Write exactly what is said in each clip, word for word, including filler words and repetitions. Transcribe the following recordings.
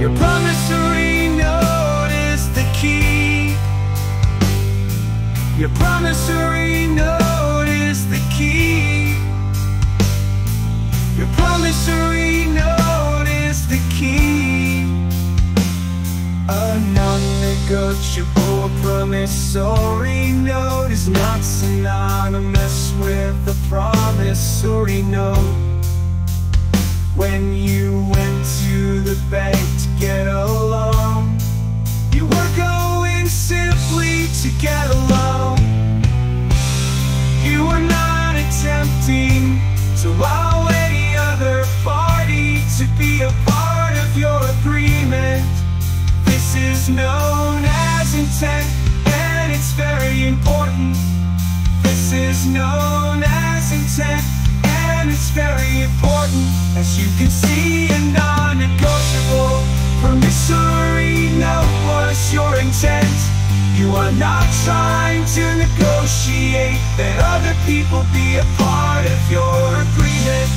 Your promissory note is the key. Your promissory note is the key. Your promissory note is the key. A non-negotiable promissory note is not synonymous with a promissory note. When you went to the bank to get a loan, you were going simply to get a loan. You were not attempting to allow any other party to be a part of your agreement. This is known as intent, and it's very important. This is known as intent, and it's very important. As you can see, a non-negotiable promissory note was your intent. You are not trying to negotiate that other people be a part of your agreement.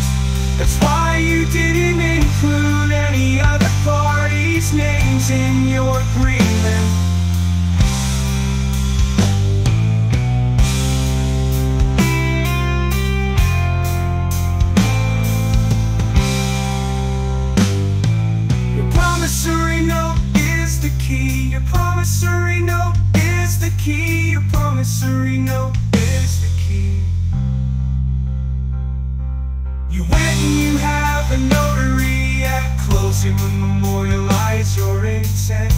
That's why you didn't include any other parties' names in your agreement. Your promissory note is the key. Your promissory note is the key. You went and you have a notary at closing to memorialize your intent.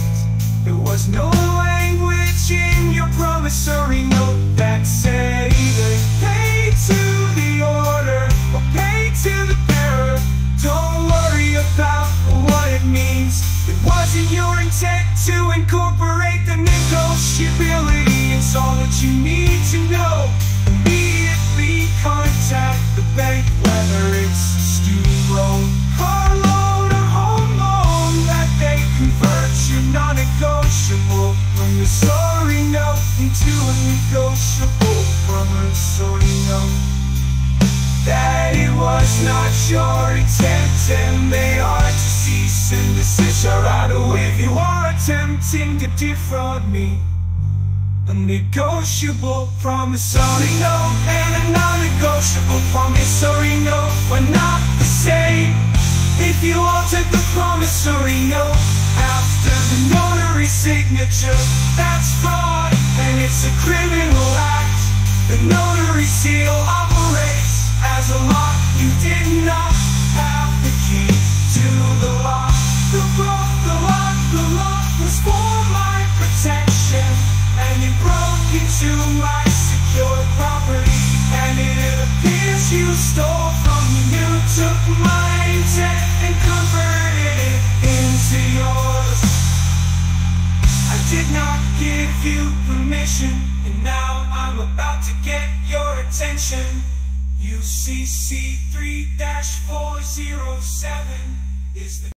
There was no language in your promissory note that said either pay to the order or pay to the bearer. Don't worry about what it means. It wasn't your intent to incorporate the negotiability. It's all that you need to know. Immediately contact the bank, whether it's a student loan, car loan, or home loan, that they convert your non-negotiable promissory note into a negotiable promissory note. That it was not your intent, and they are to cease and desist your idle if you are attempting to defraud me. A negotiable promissory note and a non-negotiable promissory note were not the same. If you altered the promissory note after the notary signature, that's fraud and it's a criminal act. The notary seal operates as a lock. You did not have the key to the lock. The broke the lock, the lock was for my protection, and it broke into my secure property, and it appears you stole from me. You took my intent and converted it into yours. I did not give you permission, and now I'm about to get your attention. U C C three dash four zero seven is the